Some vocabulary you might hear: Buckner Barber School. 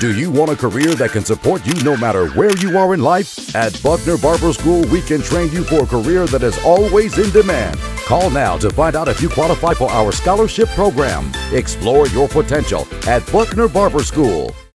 Do you want a career that can support you no matter where you are in life? At Buckner Barber School, we can train you for a career that is always in demand. Call now to find out if you qualify for our scholarship program. Explore your potential at Buckner Barber School.